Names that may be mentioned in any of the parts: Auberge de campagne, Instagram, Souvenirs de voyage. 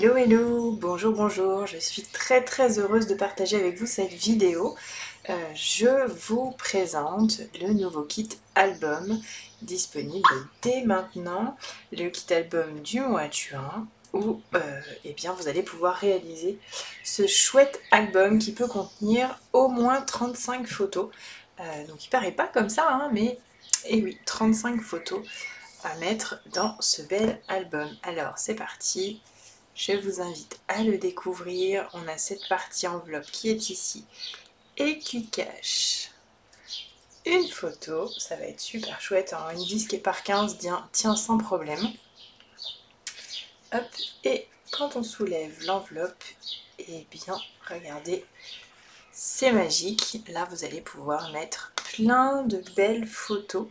Hello hello, bonjour bonjour, je suis très très heureuse de partager avec vous cette vidéo. Je vous présente le nouveau kit album disponible dès maintenant, le kit album du mois de juin où eh bien, vous allez pouvoir réaliser ce chouette album qui peut contenir au moins 35 photos. Donc il paraît pas comme ça, hein, mais eh oui, 35 photos à mettre dans ce bel album. Alors c'est parti! Je vous invite à le découvrir. On a cette partie enveloppe qui est ici et qui cache une photo. Ça va être super chouette, hein, une 10 par 15, tiens, sans problème. Hop, et quand on soulève l'enveloppe, et bien, regardez, c'est magique. Là, vous allez pouvoir mettre plein de belles photos.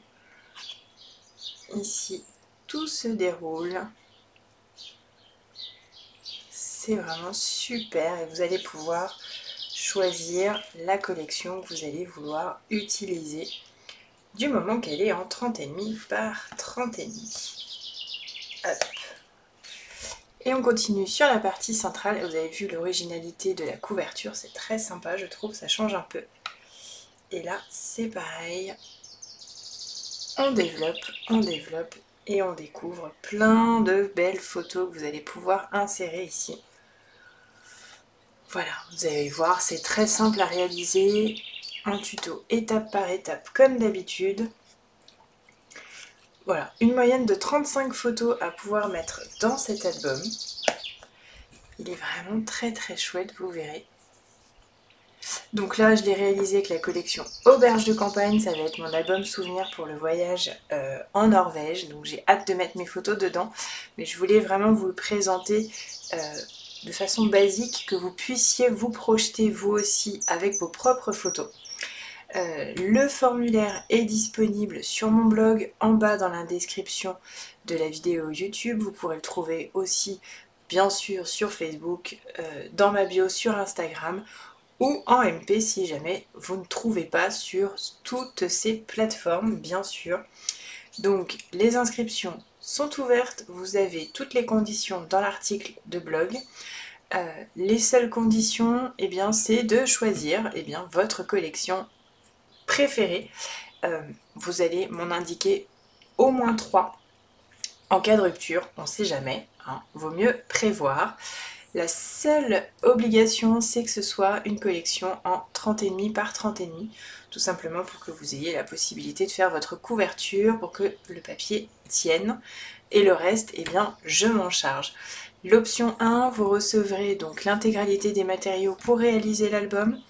Ici, tout se déroule. C'est vraiment super et vous allez pouvoir choisir la collection que vous allez vouloir utiliser du moment qu'elle est en 30,5 par 30,5. Hop. Et on continue sur la partie centrale. Vous avez vu l'originalité de la couverture, c'est très sympa, je trouve, ça change un peu. Et là, c'est pareil. On développe et on découvre plein de belles photos que vous allez pouvoir insérer ici. Voilà, vous allez voir, c'est très simple à réaliser, un tuto étape par étape comme d'habitude. Voilà, une moyenne de 35 photos à pouvoir mettre dans cet album. Il est vraiment très très chouette, vous verrez. Donc là, je l'ai réalisé avec la collection Auberge de campagne, ça va être mon album souvenir pour le voyage en Norvège, donc j'ai hâte de mettre mes photos dedans, mais je voulais vraiment vous le présenter de façon basique, que vous puissiez vous projeter vous aussi avec vos propres photos. Le formulaire est disponible sur mon blog, en bas dans la description de la vidéo YouTube, vous pourrez le trouver aussi bien sûr sur Facebook, dans ma bio sur Instagram, ou en MP si jamais vous ne trouvez pas sur toutes ces plateformes, bien sûr. Donc les inscriptions sont ouvertes, vous avez toutes les conditions dans l'article de blog. Les seules conditions, eh bien, c'est de choisir votre collection préférée. Vous allez m'en indiquer au moins 3 en cas de rupture, on ne sait jamais, hein, vaut mieux prévoir. La seule obligation, c'est que ce soit une collection en 30,5 par 30,5, tout simplement pour que vous ayez la possibilité de faire votre couverture, pour que le papier tienne, et le reste, eh bien, je m'en charge. L'option 1, vous recevrez donc l'intégralité des matériaux pour réaliser l'album,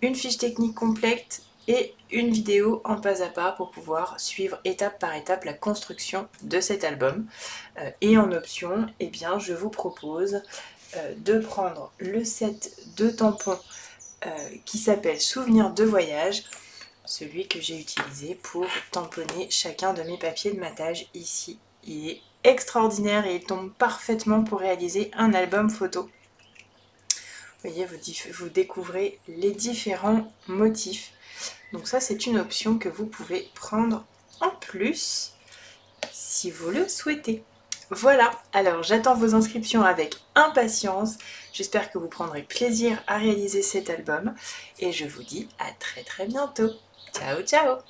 une fiche technique complète et une vidéo en pas à pas pour pouvoir suivre étape par étape la construction de cet album. Et en option, eh bien, je vous propose de prendre le set de tampons qui s'appelle Souvenirs de voyage, celui que j'ai utilisé pour tamponner chacun de mes papiers de matage ici. Il est extraordinaire et il tombe parfaitement pour réaliser un album photo. Vous voyez, vous découvrez les différents motifs. Donc ça, c'est une option que vous pouvez prendre en plus si vous le souhaitez. Voilà, alors j'attends vos inscriptions avec impatience, j'espère que vous prendrez plaisir à réaliser cet album et je vous dis à très très bientôt. Ciao ciao!